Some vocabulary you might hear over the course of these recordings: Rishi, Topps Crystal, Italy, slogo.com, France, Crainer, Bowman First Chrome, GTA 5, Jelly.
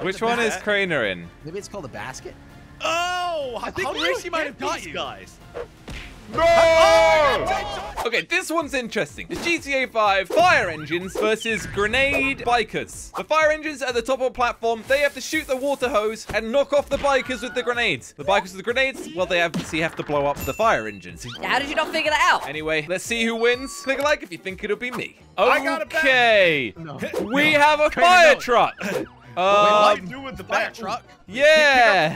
Which one is Crainer in? Maybe it's called a basket. Oh, I think Rishi might have got you guys. No! Oh, okay, this one's interesting. It's GTA 5 fire engines versus grenade bikers. The fire engines at the top of a platform, they have to shoot the water hose and knock off the bikers with the grenades. The bikers with the grenades, well, they have to blow up the fire engines. How did you not figure that out? Anyway, let's see who wins. Click like if you think it'll be me. Okay. No. We have a fire truck. Wait, what do you do with the fire truck? Yeah.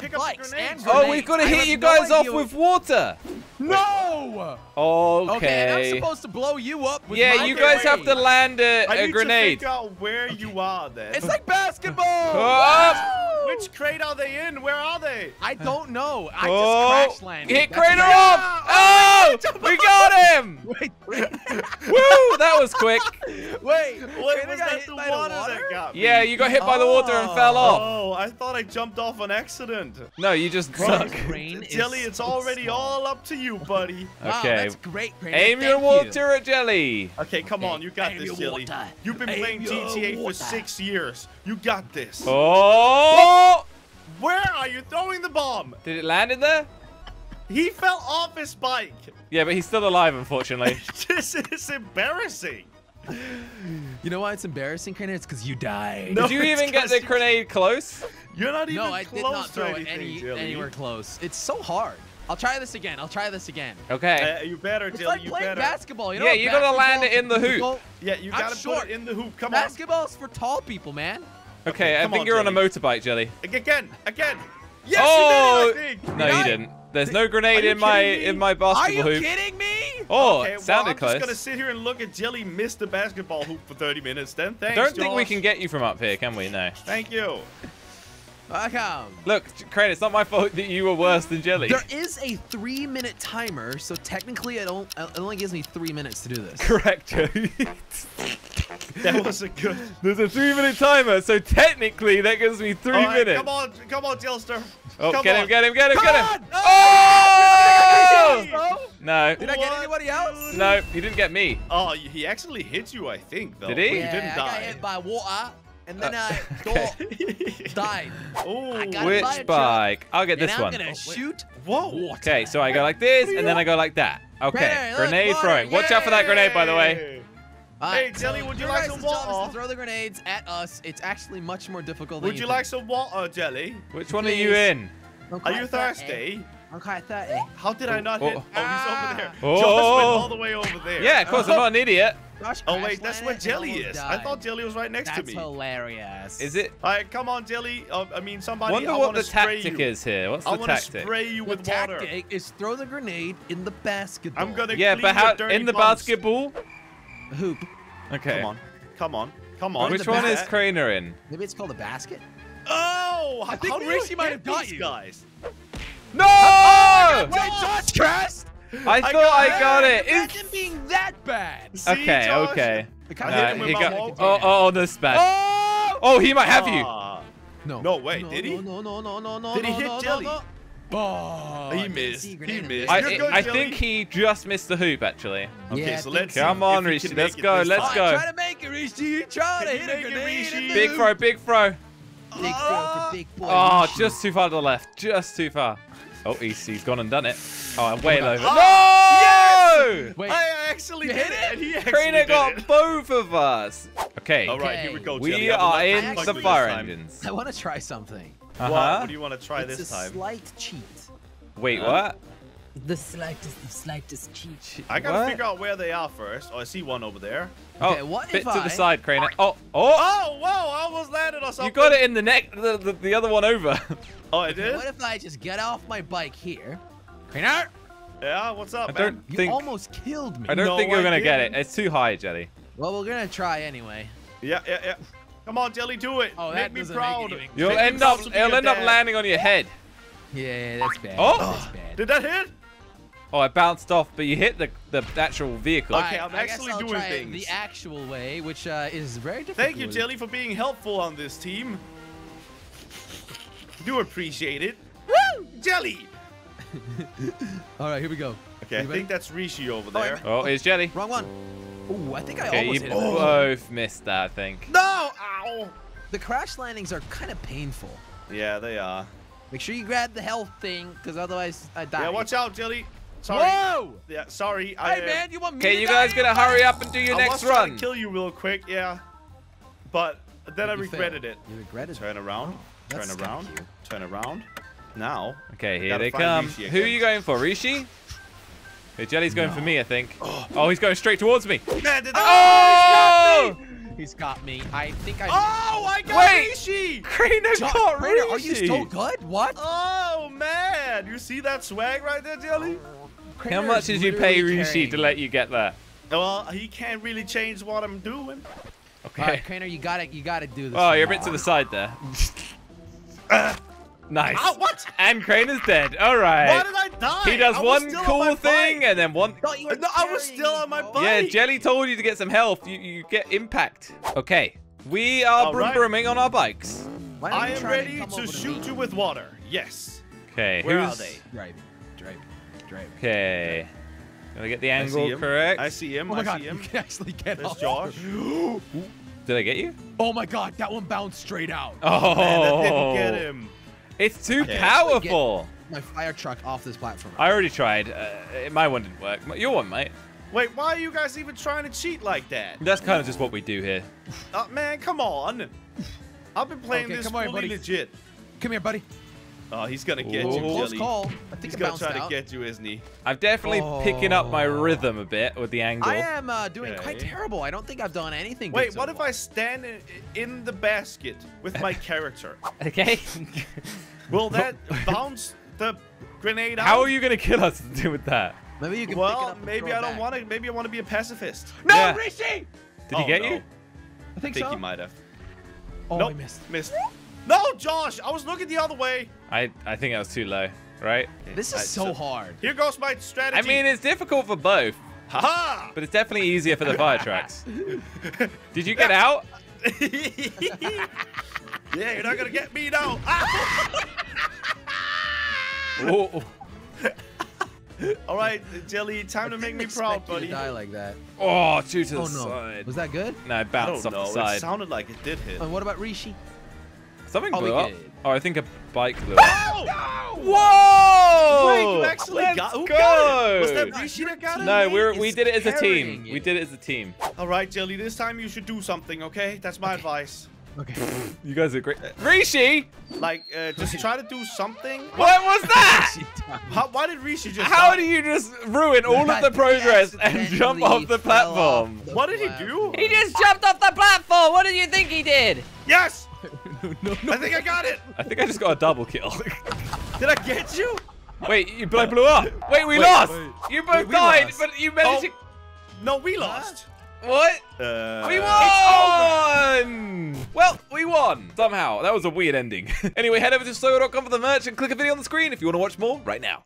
Pick up grenades, oh, we've got to hit you guys off with water. No! Okay. And I'm supposed to blow you up with my you guys have to land a grenade. I need to figure out where you are then. It's like basketball! Which crate are they in? Where are they? I don't know. I just crash landed. Hit Crainer off! Oh! We got him! Woo! That was quick. Wait, was that the water that got me? Yeah, you got hit by the water and fell off. Oh, I thought I jumped off on accident. No, you just suck. Jelly, it's already all up to you. Buddy. Okay. Wow, that's great, Crainer. Aim your water at Jelly. Okay, come on. You got this, Jelly. You've been playing GTA for 6 years. You got this. Oh! What? Where are you throwing the bomb? Did it land in there? He fell off his bike. Yeah, but he's still alive, unfortunately. This is embarrassing. You know why it's embarrassing, Crainer? It's because you died. No, did you even get the grenade close? You're not even close. No, I did not throw it anywhere close. It's so hard. I'll try this again. Okay. You better, Jelly. It's like playing basketball. You know you gotta land it in the hoop. Yeah, you gotta put it in the hoop. Come on. Basketball's for tall people, man. Okay, I think you're on a motorbike, Jelly. Again. Yes, you did it, I think. No, you didn't. There's no grenade in my basketball hoop. Are you kidding me? Oh, it sounded close. I'm just gonna sit here and look at Jelly miss the basketball hoop for 30 minutes. Then thanks. Don't think we can get you from up here, can we? No. Thank you. Look, Crainer, it's not my fault that you were worse than Jelly. There is a 3-minute timer, so technically it only gives me 3 minutes to do this. Correct, Jelly. That wasn't good. There's a 3-minute timer, so technically that gives me 3 minutes. Come on, Jelster. Oh, get him. Oh! No. Did I get anybody else? No, he didn't get me. Oh, he actually hit you, I think, though. Did he? Yeah, you didn't die. I got hit by water. And then died. Ooh, which bike? I'll get this one. I'm gonna shoot. Whoa. Okay, so I go like this, and then I go like that. Okay, grenade throwing. Watch out for that grenade, by the way. Hey, Jelly, would you like some water? Throw the grenades at us. It's actually much more difficult. Would you like some water, Jelly? Which one are you in? Are you thirsty? I'm quite thirsty. How did I not hit? Oh, he's over there. Oh, Joe went all the way over there. Yeah, of course. I'm not an idiot. Oh wait, that's where Jelly is. I thought Jelly was right next to me. That's hilarious. Is it? All right, come on, Jelly. I mean, somebody. Wonder what the tactic is here. What's the tactic? I want to spray you with water. The tactic is throw the grenade in the basketball. I'm gonna clean your dirty bumps. Yeah, but in the basketball hoop. Okay. Come on. Which one is Crainer in? Maybe it's called a basket. Oh, I think Rishi might have got you guys. No! I thought I got it. Imagine being that bad. Okay. Oh, this is bad. Oh, he might have you. No, wait, did he? No. Did he hit Jelly? Oh, he missed. He missed. I think he just missed the hoop, actually. Okay, so let's come on, Rishi. Let's go. Let's go. Try to make it, Rishi. You try to hit a grenade. Big throw. Big throw for big boy. Oh, just too far to the left. Just too far. Oh, he's gone and done it. Oh, I'm way low. No! Yes! Wait, I actually did it. Crainer got both of us. Okay. All right, here we go. We are in the fire engines. I want to try something. What do you want to try this time? It's a slight cheat. Wait, what? The slightest cheat. I gotta figure out where they are first. Oh, I see one over there. Okay, what if I to the side, Crainer. Oh! Whoa! I almost landed on something. You got it in the neck. The other one over. Oh, I did. What if I just get off my bike here, Crainer? Yeah, what's up, man? You almost killed me. I don't think you're gonna get it. It's too high, Jelly. Well, we're gonna try anyway. Yeah. Come on, Jelly, do it. Oh, that make me proud. You'll end up landing on your head. Yeah, that's bad. Oh, did that hit? Oh, I bounced off, but you hit the actual vehicle. Okay, I'm actually doing things the actual way, which is very difficult. Thank you, Jelly, for being helpful on this team. Do appreciate it. Woo! Jelly! All right, here we go. Okay, I think that's Rishi over there. Oh, it's Jelly. Wrong one. Oh, I think I almost hit it. You both missed that, I think. No! Ow! The crash landings are kind of painful. Yeah, they are. Make sure you grab the health thing, because otherwise I die. Yeah, watch out, Jelly. Sorry. Whoa! Yeah, sorry. Hey, man, you want me to die? Okay, you guys gotta hurry up and do your next run. I was trying to kill you real quick, yeah. But then I regretted it. You regretted it? Turn around. Turn around. Turn around. Now. Okay, here they come. Who are you going for, Rishi? Hey, Jelly's going for me, I think. Oh, he's going straight towards me. Man, did oh! He's got me. I think I. Oh, I got Rishi! Crainer got Rishi! Are you still good? What? Oh, man. You see that swag right there, Jelly? Crainer, how much did you pay Rishi to let you get that? Well, he can't really change what I'm doing. Okay. All right, Crainer, you gotta do this. Oh, you're a bit to the side there. Nice. What? And Crainer's dead. All right. Why did I die? He does one cool thing and then one. No, I was still on my bike. Yeah, Jelly told you to get some health. You get impact. Okay. We are broom-brooming on our bikes. I am ready to shoot you with water. Yes. Okay. Where are they? Driving. Okay. Gotta get the angle correct. I see him. I see him. You can actually get off. Josh. Did I get you? Oh my God, that one bounced straight out. Oh. Man, that didn't get him. It's too powerful. Get my fire truck off this platform. I already tried. My one didn't work. Your one might. Wait, why are you guys even trying to cheat like that? That's kind of just what we do here. Oh, man, come on. I've been playing this fully legit. Come here, buddy. Oh, he's going to get you, Jelly. Call. I think he's going to try to get you, isn't he? I'm definitely picking up my rhythm a bit with the angle. I am doing quite terrible. I don't think I've done anything good. Wait, what if I stand in the basket with my character? Okay. Will that bounce the grenade out? How are you going to kill us to do with that? Maybe you can pick it up and maybe I don't want to. Maybe I want to be a pacifist. No, yeah. Rishi! Did he get you? I think so. I think he might have. Oh, nope. I missed. No, Josh, I was looking the other way. I think I was too low, right? This is so hard. Here goes my strategy. I mean, it's difficult for both. Haha! But it's definitely easier for the fire trucks. Did you get out? Yeah, you're not gonna get me now. Whoa. All right, Jelly, time to make me proud, buddy. You to die like that. Oh, two to the side. Was that good? No, it bounced off the side. It sounded like it did hit. And what about Rishi? Something blew up. Oh, I think a bike blew up. Oh, no! Whoa! Wait, you actually got it? Was that Rishi that got it? No, we did it as a team. We did it as a team. All right, Jelly, this time you should do something, okay? That's my advice. Okay. You guys are great. Rishi! Like, just try to do something. What was that? Why did Rishi just die? Do you just ruin all of the progress and jump off the platform? What did he do? He just jumped off the platform. What did you think he did? Yes! No. I think I got it. I think I just got a double kill. Did I get you? Wait, I blew up. Wait, we lost. You both died, but you managed to... No, we lost. What? We won! Well, we won. Somehow. That was a weird ending. Anyway, head over to slogo.com for the merch and click a video on the screen if you want to watch more right now.